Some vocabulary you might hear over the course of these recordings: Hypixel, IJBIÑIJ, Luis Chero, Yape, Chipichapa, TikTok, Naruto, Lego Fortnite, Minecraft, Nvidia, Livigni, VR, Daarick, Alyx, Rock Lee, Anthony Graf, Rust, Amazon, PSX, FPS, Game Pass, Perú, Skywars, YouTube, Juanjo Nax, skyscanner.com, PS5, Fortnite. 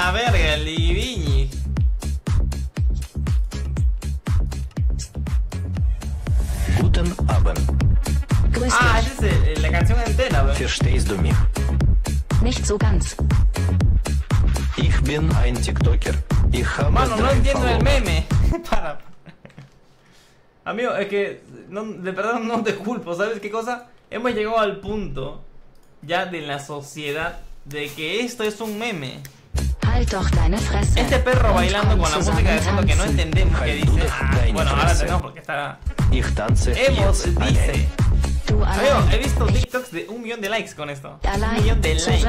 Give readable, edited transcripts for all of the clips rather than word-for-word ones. la verga, el Livigni. Guten Abend. Ah, esa es la canción entera, ¿verdad? Verstehst du mich? Nicht so ganz. Ich bin ein TikToker. Ich habe mano, no entiendo el meme. Para. Amigo, es que no, de verdad no te culpo, ¿sabes qué cosa? Hemos llegado al punto ya de la sociedad de que esto es un meme. Halt doch deine Fresse. Este perro bailando con la música de fondo que no entendemos que dice. Ah, bueno, ahora tenemos porque está. Hemos dice. Amigo, he visto TikToks de 1 millón de likes con esto. 1 millón de likes.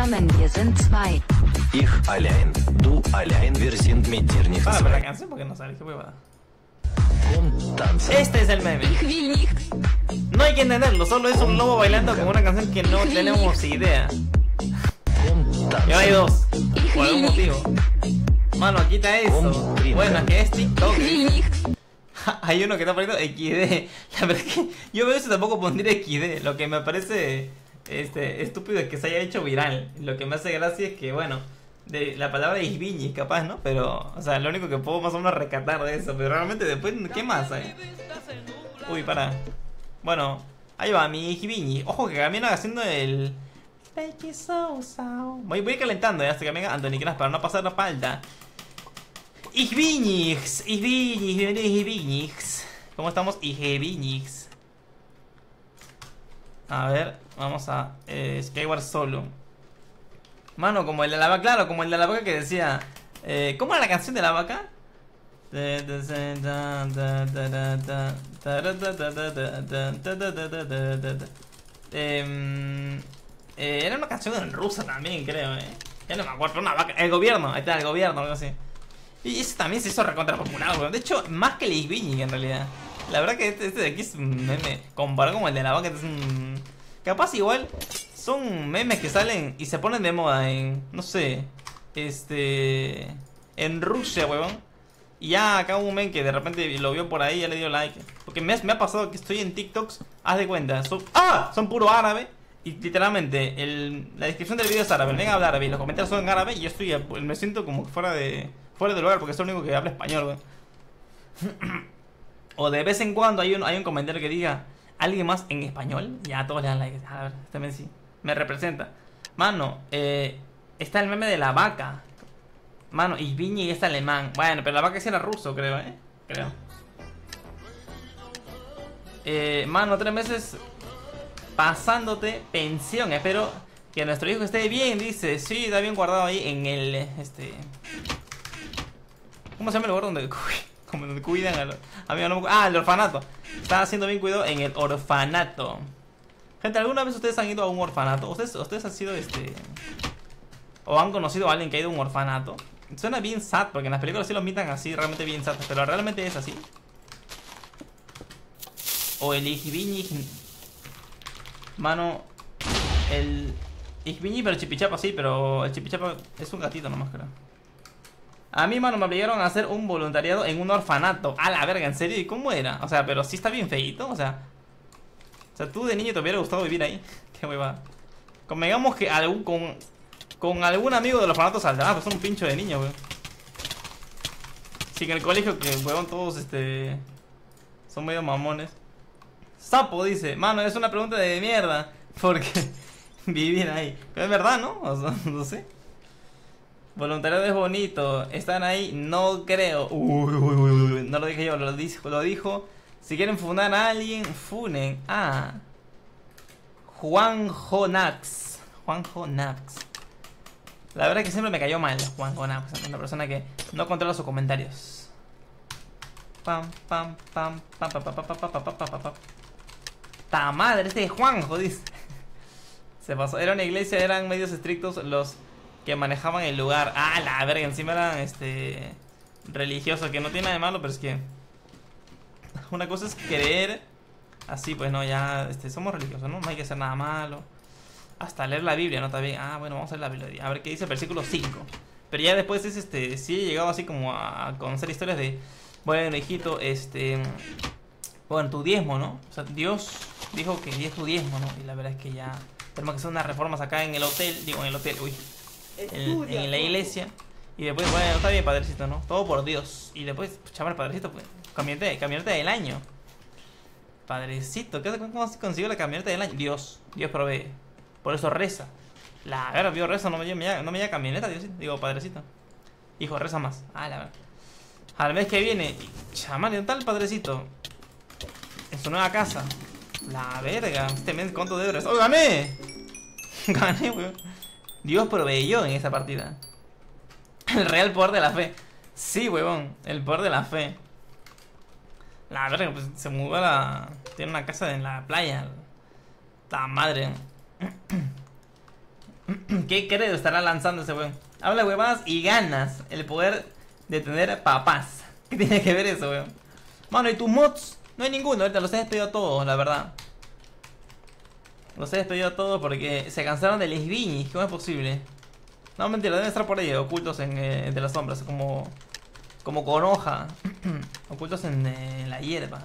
Ich allein, du allein, wir sind mit dir nicht. Para, pero la canción porque no sale, qué huevada. Este es el meme. No hay que entenderlo, solo es un lobo bailando con una canción que no tenemos idea. Y ahora hay dos, por algún motivo. Mano, quita eso. Bueno, es que es TikTok. Hay uno que está poniendo XD. La verdad es que yo veo eso tampoco pondría XD. Lo que me parece estúpido es que se haya hecho viral. Lo que me hace gracia es que, bueno, de la palabra IJBIÑIJ, capaz, ¿no? Pero, o sea, lo único que puedo más o menos rescatar de eso. Pero realmente después, ¿qué más hay? Uy, para. Bueno, ahí va mi IJBIÑIJ. Ojo que camino haciendo el... Voy calentando, hasta que venga Anthony Crash para no pasar la falta. IJBINIX, IJBINIX, bienvenido IJBINIX. ¿Cómo estamos? IJBINIX. A ver, vamos a Skywars solo. Mano, como el de la vaca, claro, como el de la vaca que decía. ¿Cómo era la canción de la vaca? Era una canción en rusa también, creo, Ya no me acuerdo, una vaca. El gobierno, ahí está, el gobierno, algo así. Y ese también se hizo recontra popular, weón. De hecho, más que el IJBINIJ en realidad. La verdad que este de aquí es un meme. Comparado con el de la vaca, es un... Capaz igual son memes que salen y se ponen de moda en... No sé... En Rusia, weón. Y ya acá un men que de repente lo vio por ahí y ya le dio like. Porque me ha pasado que estoy en TikToks. Haz de cuenta, son... ¡Ah! Son puro árabe. Y literalmente, la descripción del video es árabe. Venga a hablar árabe, los comentarios son en árabe. Y yo estoy... Me siento como que fuera del lugar, porque es lo único que habla español, weón. O de vez en cuando hay un comentario que diga alguien más en español. Ya todos le dan like. A ver, también sí. Me representa. Mano, está el meme de la vaca. Mano, y Viñi es alemán. Bueno, pero la vaca sí era ruso, creo, Creo. Mano, 3 meses pasándote pensión. Espero que nuestro hijo esté bien, dice. Sí, está bien guardado ahí en el... ¿Cómo se llama el lugar donde cuidan a los... Amigo, no me... Ah, el orfanato. Está haciendo bien cuidado en el orfanato. Gente, ¿alguna vez ustedes han ido a un orfanato? ¿Ustedes han sido o han conocido a alguien que ha ido a un orfanato? Suena bien sad, porque en las películas sí lo mitan así, realmente bien sad. Pero realmente es así. O el IJBINIJ. Mano, el IJBINIJ, pero el chipichapa sí, pero el chipichapa es un gatito nomás, creo. A mí, mano, me obligaron a hacer un voluntariado en un orfanato. A la verga, ¿en serio? ¿Y cómo era? O sea, pero sí está bien feíto, o sea, tú de niño te hubiera gustado vivir ahí. Qué hueva. Convengamos que con algún amigo de los orfanatos saldrá, pero son un pincho de niño, weón. Sí, que en el colegio, que weón, todos son medio mamones. Sapo dice, mano, es una pregunta de mierda, porque vivir ahí. Pero es verdad, ¿no? O sea, no sé. Voluntariado es bonito, están ahí, no creo. No lo dije yo, lo dijo. Si quieren funar a alguien, funen. Ah, Juanjo Nax. La verdad es que siempre me cayó mal Juanjo Nax, una persona que no controla sus comentarios. Ta madre, este es Juanjo, dice. Se pasó, era una iglesia, eran medios estrictos los que manejaban el lugar. Ah, la verga, encima eran religiosos, que no tiene nada de malo, pero es que una cosa es creer así, pues no, ya somos religiosos, ¿no? No hay que hacer nada malo. Hasta leer la Biblia, ¿no? Está bien. Ah, bueno, vamos a leer la Biblia. A ver qué dice el versículo 5. Pero ya después es sí he llegado así como a conocer historias de, bueno, hijito, bueno, tu diezmo, ¿no? O sea, Dios dijo que es tu diezmo, ¿no? Y la verdad es que ya tenemos que hacer unas reformas acá en el hotel, digo, en el hotel, uy. En la iglesia. Y después, bueno, está bien, padrecito, ¿no? Todo por Dios. Y después, chaval, padrecito, pues, camioneta del año. Padrecito, ¿cómo consigo la camioneta del año? Dios provee. Por eso reza. La verdad, yo rezo, no me llega camioneta, Dios. Digo, padrecito. Hijo, reza más. Ah, la verdad. Al mes que viene, chaval, ¿dónde está el padrecito? En su nueva casa. La verga, este mes, ¿cuánto debo rezar? ¡Oh, gané! Gané, weón. Dios proveyó en esa partida. El real poder de la fe. Sí, huevón, el poder de la fe. La verga, pues se mudó a la... Tiene una casa en la playa. ¡Ta madre! ¿Qué credo estará lanzando ese huevón? Habla huevadas y ganas el poder de tener papás. ¿Qué tiene que ver eso, huevón? Mano, ¿y tus mods? No hay ninguno, ahorita los he despedido a todos, la verdad. Los he despedido a todos porque se cansaron de Livigni. ¿Cómo es posible? No, mentira, deben estar por ahí, ocultos entre las sombras, como con hoja. Ocultos en la hierba.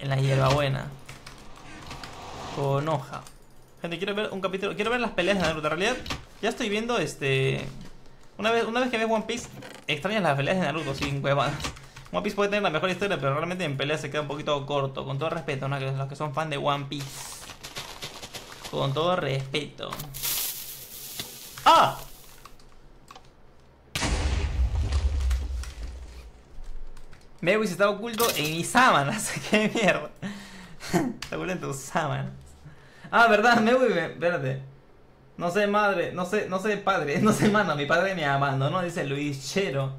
En la hierbabuena. Con hoja. Gente, quiero ver un capítulo. Quiero ver las peleas de Naruto. En realidad, ya estoy viendo este. Una vez que ves One Piece, extrañas las peleas de Naruto, sin huevadas. One Piece puede tener la mejor historia, pero realmente en peleas se queda un poquito corto. Con todo respeto, ¿no? Los que son fan de One Piece. Con todo respeto. ¡Ah! Mewis estaba oculto en mis sábanas. ¡Qué mierda! Está oculto en tus sábanas. Ah, verdad, Mewis, espérate. No sé madre, no sé padre, no sé mano, mi padre me abandonó, dice Luis Chero.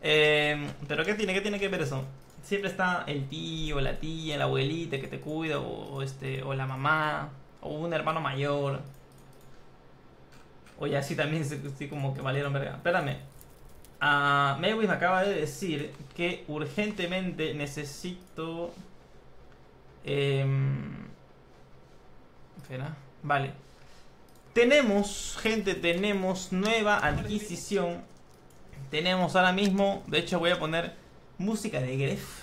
Pero ¿qué tiene que ver eso? Siempre está el tío, la tía, la abuelita que te cuida, o la mamá, o un hermano mayor. Oye, así también sí, como que valieron verga. Espérame. Mewis me acaba de decir que urgentemente necesito... espera. Vale. Tenemos, gente, tenemos nueva adquisición. Tenemos ahora mismo... De hecho, voy a poner música de Gref.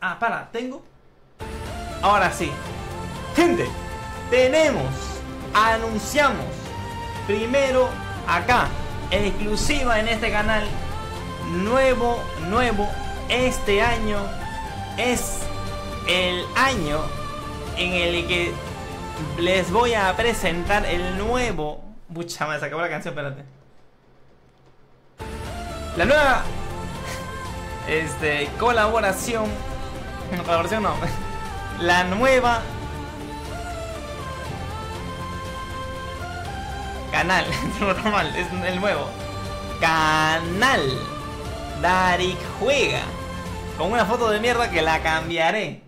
Ah, para, tengo... Ahora sí. Gente, tenemos... Anunciamos... Primero, acá, exclusiva en este canal, nuevo, este año es el año en el que les voy a presentar el nuevo... Pucha, me acabó la canción, espérate. La nueva colaboración... No, colaboración no. La nueva... Canal, normal, es el nuevo canal Daarick Juega. Con una foto de mierda que la cambiaré.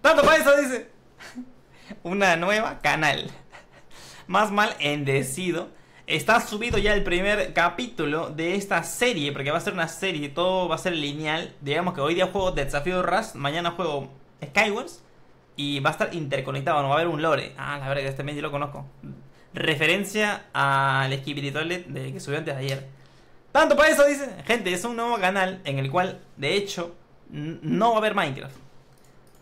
Tanto para eso, dice. Una nueva canal. Más mal endecido. Está subido ya el primer capítulo de esta serie, porque va a ser una serie, todo va a ser lineal. Digamos que hoy día juego de desafío Rust, mañana juego Skywars, y va a estar interconectado, no va a haber un lore. Ah, la verdad, este mes yo lo conozco. Referencia al espiritual de que subió antes de ayer. Tanto para eso, dice. Gente, es un nuevo canal en el cual, de hecho, no va a haber Minecraft.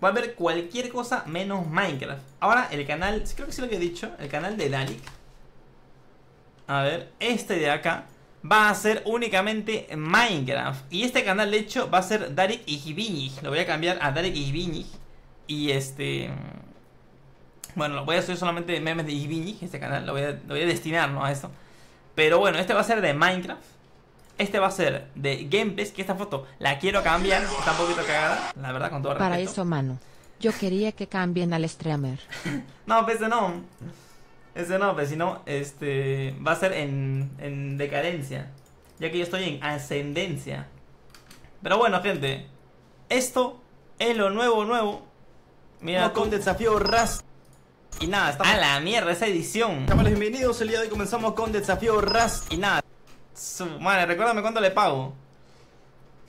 Va a haber cualquier cosa menos Minecraft. Ahora, el canal, creo que sí lo que he dicho, el canal de Daarick. A ver, este de acá va a ser únicamente Minecraft. Y este canal, de hecho, va a ser Daarick IJBIÑIJ. Lo voy a cambiar a Daarick IJBIÑIJ. Y bueno, lo voy a subir solamente memes de IJBIÑIJ, este canal, lo voy a destinar, ¿no? A eso. Pero bueno, este va a ser de Minecraft. Este va a ser de Game Pass, que esta foto la quiero cambiar, está un poquito cagada, la verdad, con todo respeto. Para eso, mano, yo quería que cambien al streamer. No, pues ese no, pues sino, va a ser en decadencia, ya que yo estoy en ascendencia. Pero bueno, gente, esto es lo nuevo. Mira, con desafío Rust. Y nada, estamos... A la mierda, esa edición. Chavales, bienvenidos, el día de hoy comenzamos con desafío Rust. Y nada, su madre, recuérdame cuánto le pago.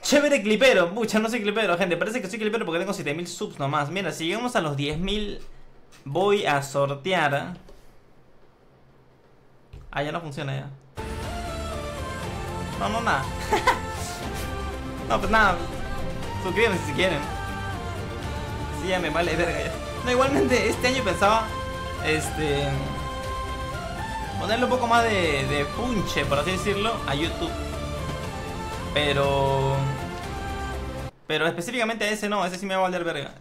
Chévere clipero, pucha, no soy clipero, gente. Parece que soy clipero porque tengo 7000 subs nomás. Mira, si llegamos a los 10.000, voy a sortear. Ah, ya no funciona ya. No, nada. No, pues nada. Suscríbanse si quieren. Sí, ya me vale verga ya. No, igualmente este año pensaba ponerle un poco más de punche, por así decirlo, a YouTube. Pero específicamente a ese no, ese sí me va a valer verga.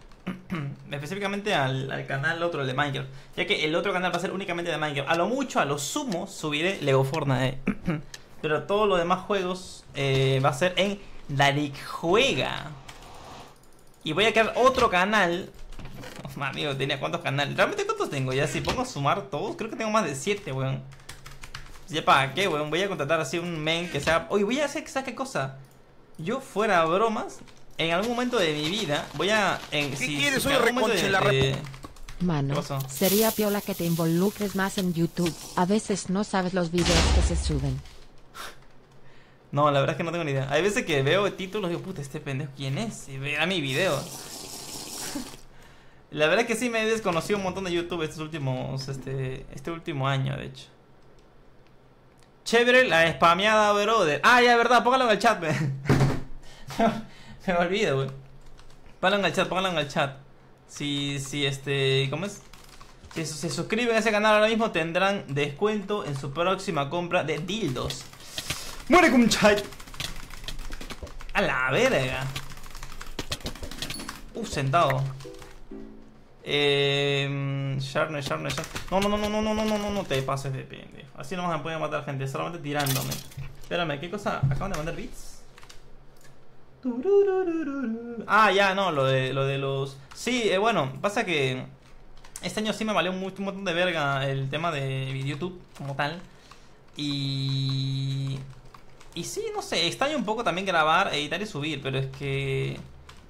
Específicamente al canal otro, el de Minecraft. Ya que el otro canal va a ser únicamente de Minecraft. A lo mucho, a lo sumo, subiré Lego Fortnite. Pero todos los demás juegos va a ser en Daarick Juega. Y voy a crear otro canal. Oh, amigo, tenía cuántos canales. ¿Realmente cuántos tengo? Ya si pongo a sumar todos, creo que tengo más de 7, weón. Ya para qué, weón. Voy a contratar así un men que sea... Oye, voy a hacer, ¿sabes qué cosa? Yo fuera bromas... En algún momento de mi vida voy a... Mano, sería piola que te involucres más en YouTube. A veces no sabes los videos que se suben. No, la verdad es que no tengo ni idea. Hay veces que veo títulos y digo, puta, este pendejo, ¿quién es? Y vea mi video. La verdad es que sí me he desconocido un montón de YouTube estos últimos... Este último año, de hecho. Chévere la spameada, brother. Ah, ya, verdad, póngalo en el chat, me olvido, wey. Pónganlo en el chat. ¿Cómo es? Si se suscriben a ese canal ahora mismo, tendrán descuento en su próxima compra de dildos. ¡Muere, cumchay! A la verga. Sentado. Sharner. No, te pases de pendejo. Así no me pueden matar gente, solamente tirándome. Espérame, ¿qué cosa? ¿Acaban de mandar bits? Ah, ya, no, lo de los... Sí, bueno, pasa que este año sí me valió un montón de verga el tema de YouTube como tal. Y sí, no sé, extraño un poco también grabar, editar y subir, pero es que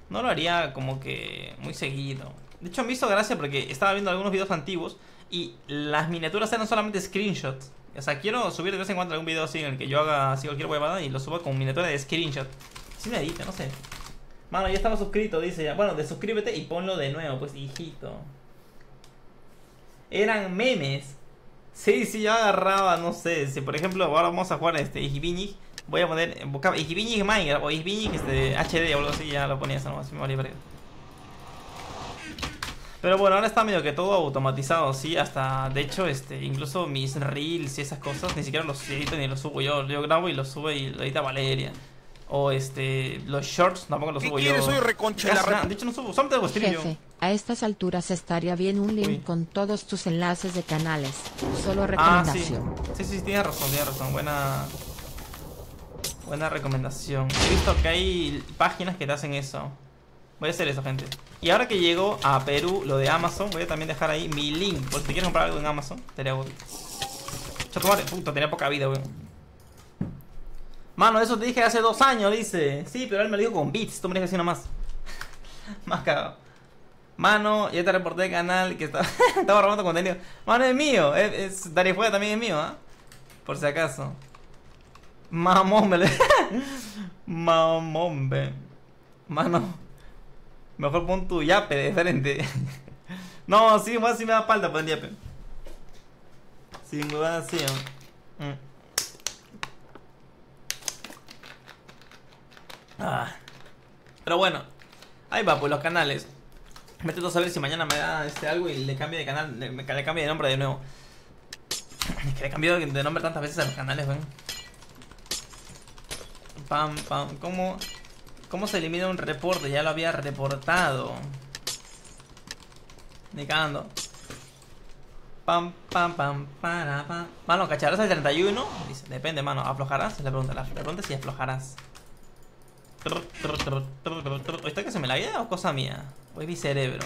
no lo haría como que muy seguido. De hecho me hizo gracia porque estaba viendo algunos videos antiguos y las miniaturas eran solamente screenshots. O sea, quiero subir de vez en cuando algún video así en el que yo haga así cualquier huevada y lo suba con miniatura de screenshot. Sí me edita, no sé. Mano, ya estaba suscrito, dice ya. Bueno, desuscríbete y ponlo de nuevo, pues, hijito. Eran memes. Sí, yo agarraba, no sé. Si por ejemplo ahora vamos a jugar IJBIÑIJ, voy a poner, buscaba IJBIÑIJ Minecraft o IJBIÑIJ HD o algo así, ya lo ponía eso nomás, me valía verga. Pero bueno, ahora está medio que todo automatizado, sí, hasta, de hecho, incluso mis reels y esas cosas, ni siquiera los edito ni los subo yo. Yo grabo y los subo y lo edita Valeria. O los shorts tampoco los subo yo. Soy reconcha de la red. De hecho no subo, solamente hago stream yo. Jefe, a estas alturas estaría bien un link con todos tus enlaces de canales. Solo recomendación. Ah, sí. Sí, tienes razón. Buena recomendación. He visto que hay páginas que te hacen eso. Voy a hacer eso, gente. Y ahora que llego a Perú, lo de Amazon, voy a también dejar ahí mi link. Por si te quieres comprar algo en Amazon, te lo hago. Chotomate, puta, tenía poca vida, weón. Mano, eso te dije hace 2 años, dice. Sí, pero él me lo dijo con bits, tú me dejas así nomás. Más cagado. Mano, ya te reporté el canal que estaba robando contenido. Mano, es mío, Daarick Juega también es mío, ¿ah? Por si acaso. Mamombe. Mano, mejor pon tu yape de frente. No, sí, igual sí me da falta por el yape. Sin duda, sí. Pero bueno, ahí va pues los canales. Me trato de saber si mañana me da algo y le cambio de canal, le cambio de nombre de nuevo. Es que le he cambiado de nombre tantas veces a los canales, ven. ¿Cómo se elimina un reporte? Ya lo había reportado. Ni cagando. Mano, ¿cacharás el 31? Dice, depende, mano, ¿aflojarás? Es la pregunta, es si aflojarás. ¿Está que se me la guía o cosa mía? O es mi cerebro.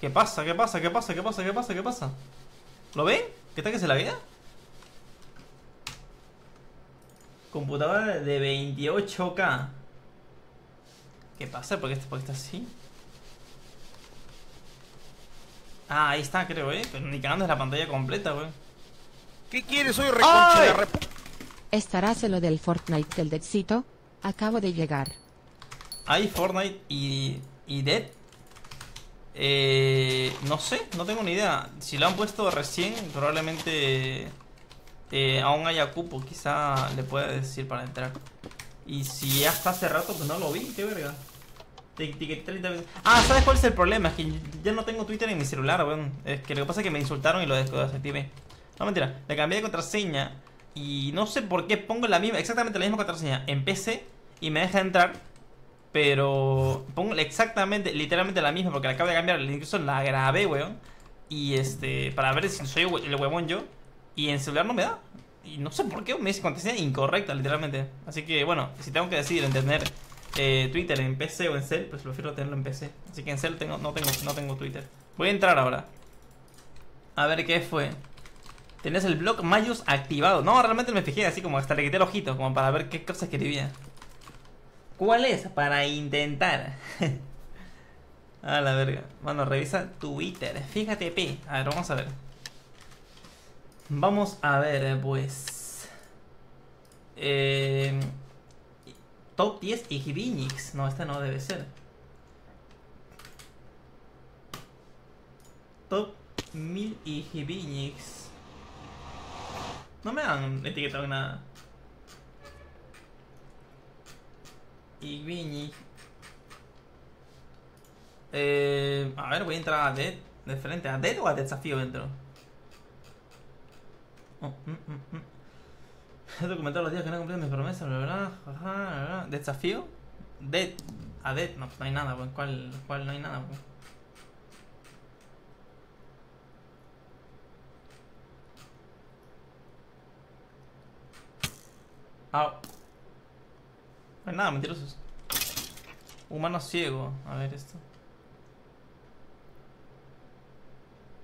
¿Qué pasa? ¿Lo ven? ¿Qué está que se la guía? Computadora de 28K. ¿Qué pasa? ¿Por qué está así? Ah, ahí está, creo, pero ni cagando es la pantalla completa, güey. ¿Qué quieres? Soy reconcha de la rep... ¿Estarás en lo del Fortnite del Deadcito? Acabo de llegar. ¿Hay Fortnite y Dead? No sé, no tengo ni idea. Si lo han puesto recién, probablemente aún haya cupo. Quizá le pueda decir para entrar. Y si ya está hace rato, pues no lo vi, qué verga. Te etiqueté 30 veces. Ah, ¿sabes cuál es el problema? Es que ya no tengo Twitter en mi celular, weón. Es que lo que pasa es que me insultaron y lo desactivé. No, mentira, le cambié de contraseña. Y no sé por qué pongo la misma, exactamente la misma contraseña en PC y me deja entrar. Pero pongo exactamente, literalmente la misma, porque la acabo de cambiar, incluso la grabé, weón. Y para ver si soy el huevón yo. Y en celular no me da. Y no sé por qué me dice contraseña incorrecta, literalmente. Así que bueno, si tengo que decidir en tener Twitter en PC o en Cell, pues prefiero tenerlo en PC. Así que en Cell no tengo Twitter. Voy a entrar ahora. A ver qué fue. Tenés el blog Mayus activado. No, realmente me fijé así como hasta le quité el ojito, como para ver qué cosas escribía. ¿Cuál es? Para intentar. A la verga. Bueno, revisa Twitter. Fíjate, P. A ver, vamos a ver. Vamos a ver, pues. Top 10 IJBIÑIJs. No, esta no debe ser. Top 1000 IJBIÑIJs. No me han etiquetado nada. IJBIÑIJ. A ver, voy a entrar a Dead. De frente a Dead o a Desafío dentro. He documentado los días que no he cumplido mis promesas, ¿verdad? ¿Desafío? Dead. A Dead. No, pues no hay nada, pues. ¿Cuál no hay nada, pues? No hay nada, mentirosos. Humano ciego. A ver esto.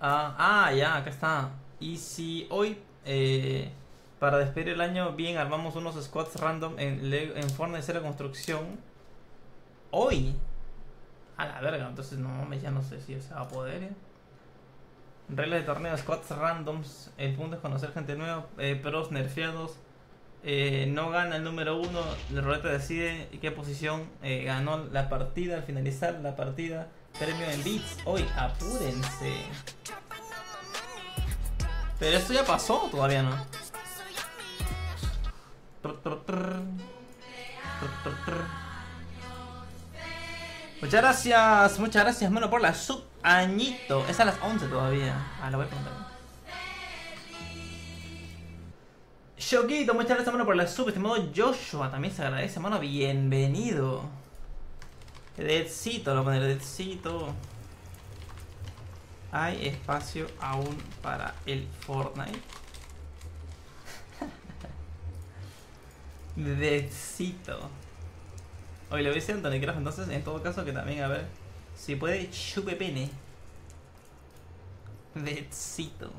Ya, acá está. Y si hoy, para despedir el año bien, armamos unos squads random en Fortnite de cero construcción. Hoy. A la verga, entonces no, ya no sé si se va a poder. Reglas de torneo, squads randoms. El punto es conocer gente nueva, pros nerfeados. No gana el número uno, la ruleta decide qué posición ganó la partida. Al finalizar la partida, premio en bits. Hoy, apúrense. Pero esto ya pasó, todavía no. Muchas gracias, mano, por la sub añito. Es a las 11 todavía. La voy a preguntar. Choquito, muchas gracias, mano, por la sub. Estimado Joshua, también se agradece, mano. Bienvenido. Deadcito, lo voy a poner, Deadcito. Hay espacio aún para el Fortnite. Deadcito. Hoy lo veis en Minecraft, entonces, en todo caso, que también, a ver si puede, chupe pene. Deadcito.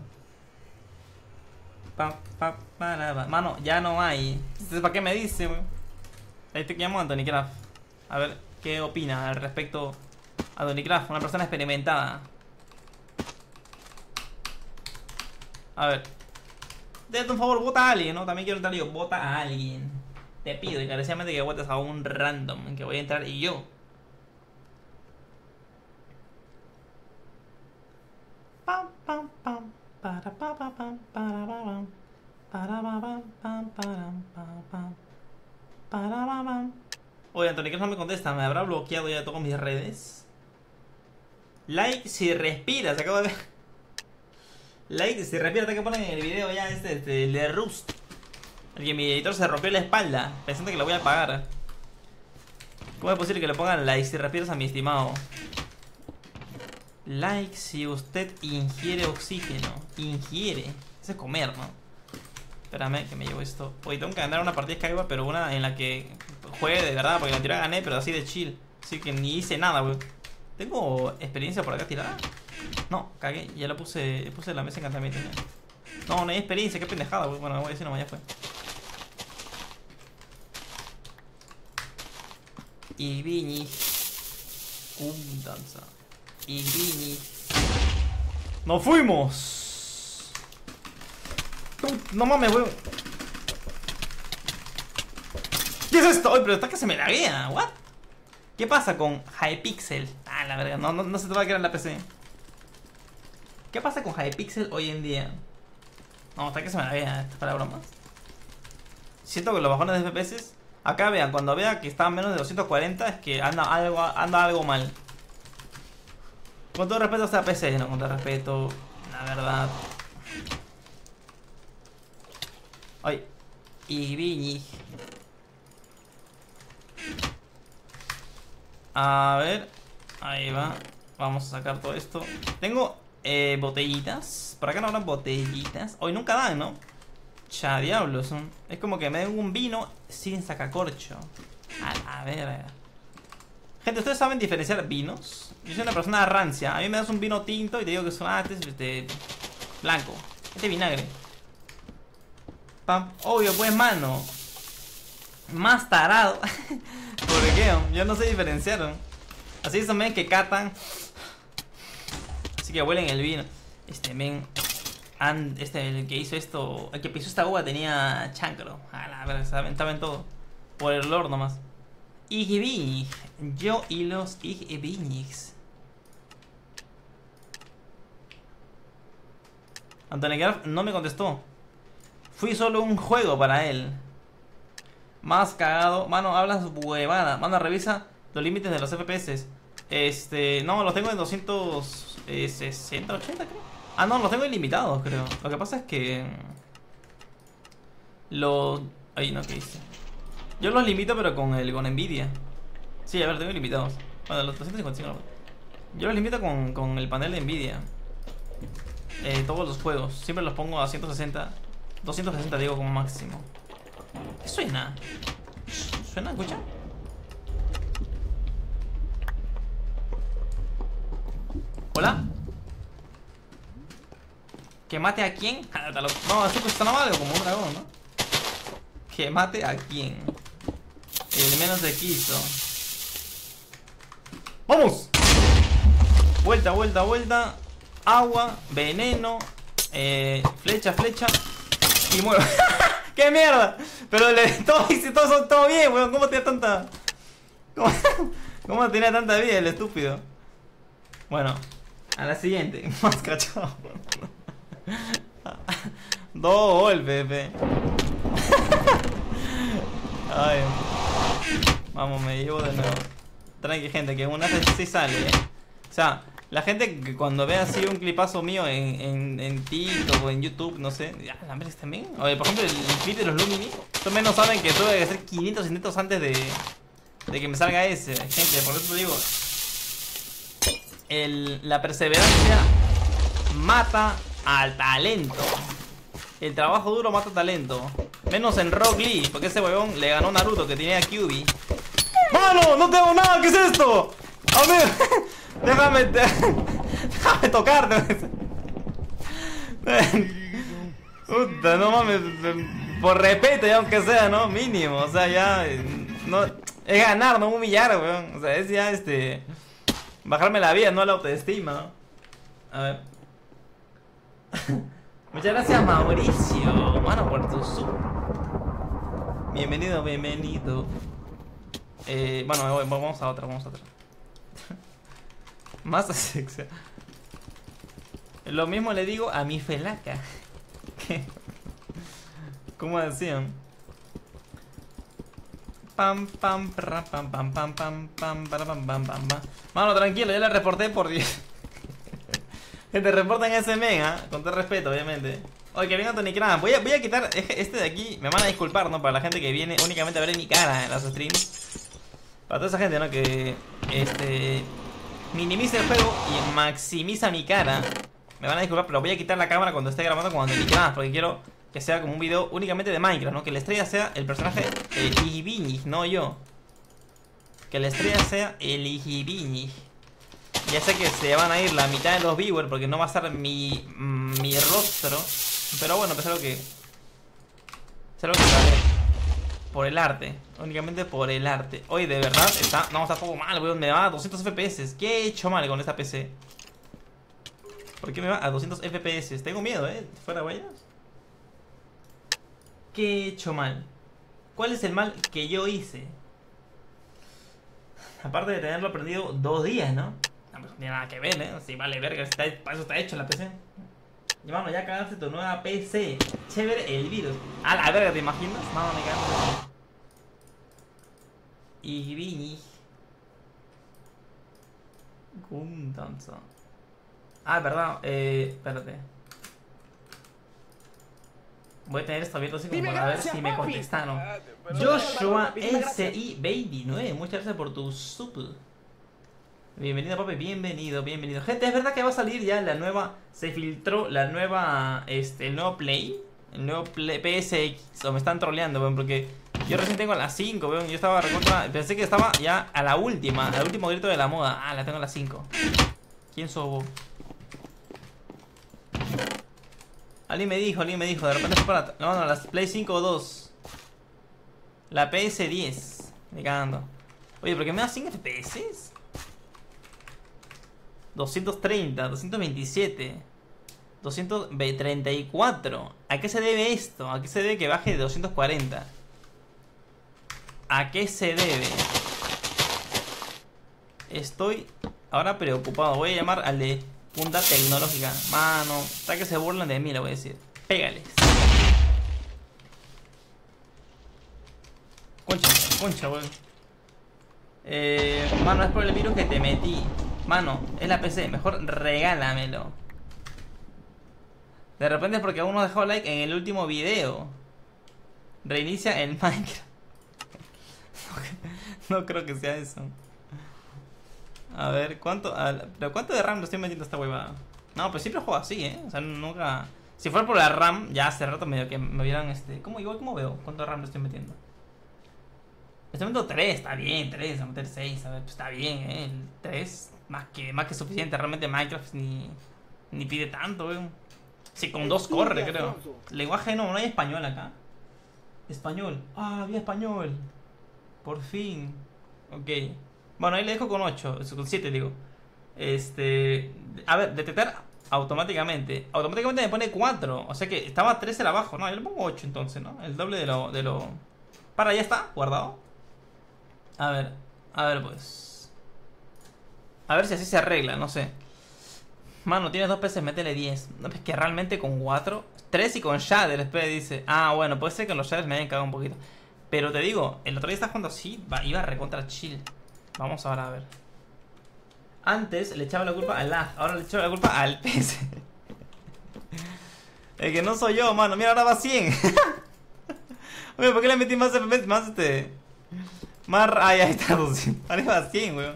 Mano, ya no hay. ¿Para qué me dice, wey? Ahí te llamo a Daarick. A ver, ¿qué opina al respecto a Daarick? Una persona experimentada. A ver. Déjate un favor, vota a alguien, ¿no? También quiero entrar yo. Vota a alguien. Te pido encarecidamente que votes a un random en que voy a entrar y yo. Pam, pam, pam. Oye, Daarick no me contesta, ¿me habrá bloqueado ya todas mis redes? Like si respiras, acabo de ver. Like si respiras, que ponen en el video ya el de Rust. Porque mi editor se rompió la espalda pensando que lo voy a pagar. ¿Cómo es posible que le pongan like si respiras a mi estimado? Like si usted ingiere oxígeno. Ingiere. Eso es comer, ¿no? Espérame que me llevo esto. Hoy tengo que ganar una partida de Skywars, pero una en la que juegue de verdad. Porque la tirada gané, pero así de chill. Así que ni hice nada, wey. ¿Tengo experiencia por acá tirada? No, cagué. Ya la puse la mesa encantamiento. No, no hay experiencia. Qué pendejada, wey. Bueno, me voy a decir nomás, ya fue. Y Vini. Danza. IJBIÑIJ. ¡Nos fuimos! No mames, weón. ¿Qué es esto? Pero está que se me laguea. ¿What? ¿Qué pasa con Hypixel? La verga, no se te va a quedar en la PC. ¿Qué pasa con Hypixel hoy en día? No, está que se me laguea. Esta es para bromas. Siento que los bajones de FPS. Acá vean, cuando vea que está a menos de 240, es que anda algo mal. Con todo respeto hasta PC, no, con todo respeto, la verdad. Ay. IJBIÑIJ. A ver. Ahí va. Vamos a sacar todo esto. Tengo botellitas. ¿Para qué no habrán botellitas? Hoy nunca dan, ¿no? Cha diablos. Es como que me den un vino sin sacacorcho. A la verga. Gente, ¿ustedes saben diferenciar vinos? Yo soy una persona rancia. A mí me das un vino tinto y te digo que son antes este blanco. Este vinagre. Pam. Obvio, pues, mano. Más tarado. ¿Por qué? Yo no sé diferenciar. Así son men que catan. Así que huelen el vino. Este men. El que hizo esto. El que pisó esta uva tenía chancro. A la verdad, saben todo. Por el olor nomás. IJBIÑIJ. Yo y los IJBIÑIJs. Anthony Graf no me contestó. Fui solo un juego para él. Más cagado. Mano, hablas huevada. Mano, revisa los límites de los FPS. No, los tengo en 260, 80 creo. Ah, no, los tengo ilimitados creo. Lo que pasa es que los... Ay, no, ¿qué hice? Yo los limito pero con Nvidia. Sí, a ver, tengo ilimitados. Bueno, los 255 no. Yo los limito con el panel de Nvidia. Todos los juegos. Siempre los pongo a 160. 260 digo como máximo. ¿Qué suena? ¿Suena? ¿Escucha? ¿Hola? ¿Que mate a quién? No, eso pues sonaba algo como un dragón, ¿no? ¿Que mate a quién? El menos de quiso. ¡Vamos! Vuelta, vuelta, vuelta. Agua, veneno, flecha, flecha. Y muero. ¡Qué mierda! Pero todo bien, weón. ¿Cómo tenía tanta... ¿Cómo tenía tanta vida el estúpido? Bueno, a la siguiente. Más cachado. Dos golpes. Ay, vamos, me llevo de nuevo. Tranqui, gente, que una vez sí sale, ¿eh? O sea, la gente que cuando ve así un clipazo mío en TikTok o en YouTube, no sé, ya, la verdad también. Oye, por ejemplo, el clip de los Lumini. Estos menos saben que tuve que hacer 500 intentos antes de que me salga ese. Gente, por eso te digo, la perseverancia mata al talento. El trabajo duro mata talento. Menos en Rock Lee, porque ese huevón le ganó Naruto, que tenía QB. ¡Mano! ¡No tengo nada! ¿Qué es esto? ¡Amigo! ¡Déjame tocarte! Puta, no mames. Por respeto, ya aunque sea, ¿no? Mínimo, o sea, ya no, es ganar, no humillar, weón. O sea, es ya bajarme la vida, no la autoestima, ¿no? A ver. Muchas gracias, Mauricio. Mano, por tu sub. Bienvenido, bienvenido. Bueno, vamos a otra, Más sexy. Lo mismo le digo a mi felaca. ¿Cómo decían? Pam, pam, pam, pam, pam, pam, pam, pam, pam, pam, pam. Mano, tranquilo, ya la reporté por 10. Gente, reportan ese men, ¿eh? Con todo respeto, obviamente. Oye, que venga Tony Kram. Voy a quitar este de aquí. Me van a disculpar, ¿no? Para la gente que viene únicamente a ver mi cara en los streams. Para toda esa gente, ¿no? Que minimiza el juego y maximiza mi cara. Me van a disculpar, pero voy a quitar la cámara cuando esté grabando con Tony Kram, porque quiero que sea como un video únicamente de Minecraft, ¿no? Que la estrella sea el personaje IJBIÑIJ, no yo. Que la estrella sea el IJBIÑIJ. Ya sé que se van a ir la mitad de los viewers porque no va a ser mi rostro. Pero bueno, pues es algo que sale por el arte. Únicamente por el arte. Oye, de verdad, está poco mal, weón. Me va a 200 FPS. ¿Qué he hecho mal con esta PC? ¿Por qué me va a 200 FPS? Tengo miedo, Fuera huellas. ¿Qué he hecho mal? ¿Cuál es el mal que yo hice? Aparte de tenerlo aprendido 2 días, ¿no? No, pues, no tiene nada que ver, Si vale verga, para eso está hecho la PC. Y mano, ya cagaste tu nueva PC. Chévere el virus. A la verga, ¿te imaginas? Mano, me cagaste. IJBIÑIJ. Gundanza. Ah, perdón. Espérate. Voy a tener esto abierto así como para ver si me contestan o no. Joshua SI29, muchas gracias por tu sub. Bienvenido, papi, bienvenido, bienvenido. Gente, es verdad que va a salir ya la nueva. Se filtró la nueva. El nuevo Play. El nuevo Play PSX. O me están troleando, weón, porque yo recién tengo la 5, weón. Yo estaba recontra. Pensé que estaba ya a la última. Al último grito de la moda. Ah, la tengo a la 5. ¿Quién sos vos? Alguien me dijo, de repente fue para... No, la Play 5 o 2. La PS10. Me cagando. Oye, ¿por qué me da 5 FPS? 230, 227, 234. ¿A qué se debe esto? ¿A qué se debe que baje de 240? ¿A qué se debe? Estoy ahora preocupado. Voy a llamar al de... punta tecnológica, mano. Hasta que se burlan de mí, le voy a decir. Pégales. Concha, weón. Mano, es por el virus que te metí. Mano, es la PC. Mejor regálamelo. De repente es porque uno dejó like en el último video. Reinicia el Minecraft. No creo que sea eso. A ver, ¿cuánto? ¿Pero cuánto de RAM lo estoy metiendo a esta huevada? No, pues siempre juego así, ¿eh? O sea, nunca... Si fuera por la RAM, ya hace rato medio que me hubieran... ¿Cómo? Igual, ¿cómo veo? ¿Cuánto de RAM lo estoy metiendo? Estoy metiendo 3, está bien, 3, a meter 6, a ver, pues está bien, ¿eh? El 3, más que suficiente. Realmente Minecraft ni pide tanto, weón. Sí, con 2 corre, creo. Lenguaje no hay español acá. Español. Ah, había español. Por fin. Ok. Bueno, ahí le dejo con 8, con 7 digo. A ver, detectar automáticamente. Automáticamente me pone 4, o sea que estaba 3 el abajo. No, yo le pongo 8 entonces, ¿no? El doble de lo... Para, ya está, guardado. A ver pues. A ver si así se arregla, no sé. Mano, tienes 2 peces, métele 10. No, es que realmente con 4... 3 y con shader, después dice... Ah, bueno, puede ser que los shaders me hayan cagado un poquito. Pero te digo, el otro día estás jugando así, iba recontra chill. Vamos ahora a ver. Antes le echaba la culpa al lag, ahora le echaba la culpa al PC. El que no soy yo, mano. Mira, ahora va 100. Oye, ¿por qué le metí más FPS? Más... Ay, ahí está 200. Ahora va 100, weón.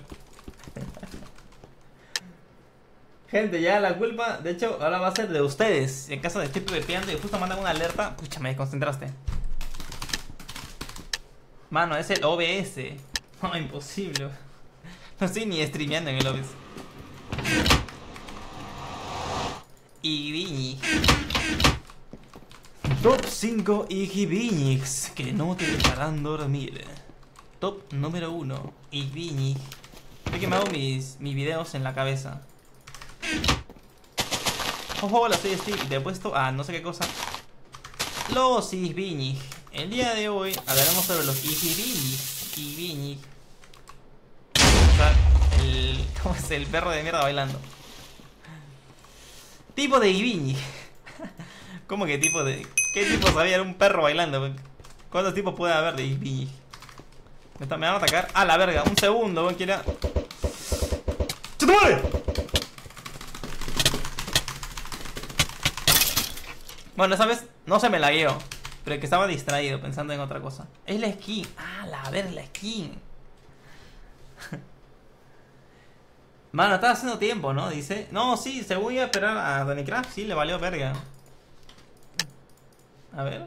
Gente, ya la culpa, de hecho, ahora va a ser de ustedes. En caso de estoy pvpeando y justo mandan una alerta. Pucha, me desconcentraste. Mano, es el OBS. No, imposible. No estoy ni streameando en el OBS. IJBIÑIJ. Top 5 IJBIÑIJs que no te dejarán dormir. Top número 1 IJBIÑIJ. Creo que me hago mis videos en la cabeza. Ojo, hola, soy Steve. Te he puesto a no sé qué cosa. Los IJBIÑIJ. El día de hoy hablaremos sobre los IJBIÑIJ. IJBIÑIJ. ¿Cómo es el perro de mierda bailando? Tipo de IJBIÑIJ. ¿Cómo que tipo de...? ¿Qué tipo sabía? Era un perro bailando. ¿Cuántos tipos puede haber de IJBIÑIJ? Me van a atacar. ¡A la verga! Un segundo, weón, quiera. ¡Chutumare! Bueno, esa vez no se me lagueó. Pero que estaba distraído pensando en otra cosa. Es la skin. Ah, la ver, la skin. Mano, estaba haciendo tiempo, ¿no? Dice. No, sí, se voy a esperar a Daarick. Sí, le valió verga. A ver.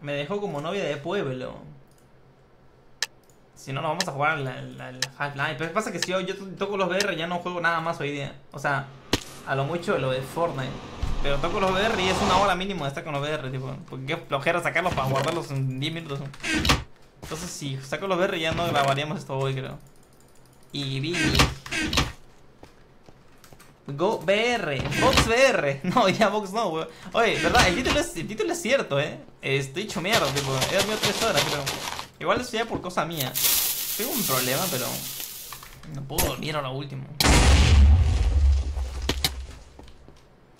Me dejó como novia de pueblo. Si no, nos vamos a jugar la Half-Life. Pero pasa que si yo toco los VR ya no juego nada más hoy día. O sea, a lo mucho lo de Fortnite. Pero toco los VR y es una hora mínimo de estar con los VR, tipo. Porque qué flojera sacarlos para guardarlos en 10 minutos. Entonces, si saco los VR ya no grabaríamos esto hoy, creo. IJBIÑIJ. Go VR. Vox VR. No, ya Vox no, weón. Oye, ¿verdad? El título es cierto, ¿eh? Estoy hecho mierda, tipo. He dormido 3 horas, creo. Igual eso ya por cosa mía. Tengo un problema, pero... No puedo dormir a lo último.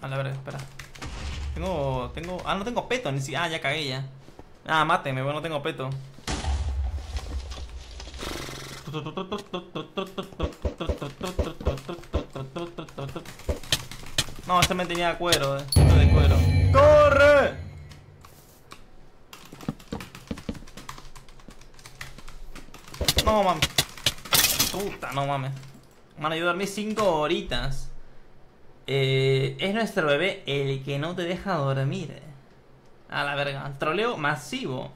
A la verga, espera. Tengo... Ah, no tengo peto ni siquiera. Ah, ya cagué ya. Ah, máteme, bueno, no tengo peto. No, este me tenía cuero, de cuero. ¡Corre! No mames. Puta, no mames. Mano, yo dormí 5 horitas. Es nuestro bebé el que no te deja dormir. A la verga. Troleo masivo.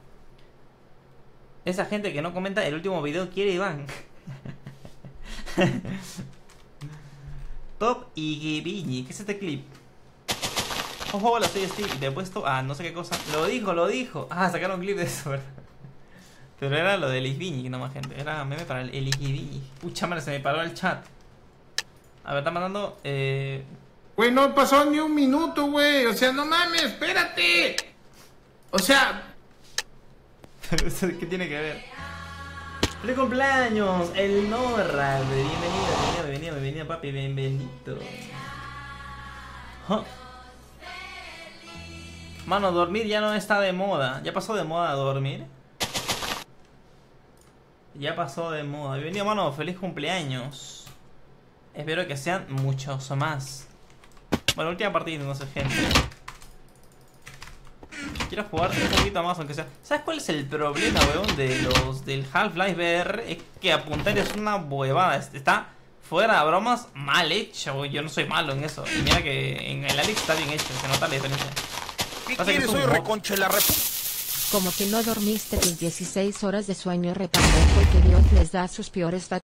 Esa gente que no comenta el último video quiere Iván. Top IJBIÑIJ. ¿Qué es este clip? Ojo, hola, soy Steve. Te he puesto a no sé qué cosa. Lo dijo. Ah, sacaron un clip de eso, ¿verdad? Pero era lo del IJBIÑIJ, no más, gente. Era meme para el IJBIÑIJ. Pucha madre, se me paró el chat. A ver, están mandando. Güey, no pasó ni un minuto, güey. O sea, no mames, espérate. O sea. ¿Qué tiene que ver? ¡Feliz cumpleaños! El Norra. Bienvenido, papi. Bienvenido. Huh. Mano, dormir ya no está de moda. Ya pasó de moda dormir. Ya pasó de moda. Bienvenido, mano. Feliz cumpleaños. Espero que sean muchos o más. Bueno, última partida, no sé, gente. Quiero jugar un poquito más, aunque sea. ¿Sabes cuál es el problema, weón, de los del Half-Life VR? Es que apuntar es una huevada. Está, fuera de bromas, mal hecho. Yo no soy malo en eso. Y mira que en el Alyx está bien hecho. Se nota la diferencia. ¿Qué quieres, soy reconche la rep... Como que no dormiste tus 16 horas de sueño reparejo y que Dios les da sus peores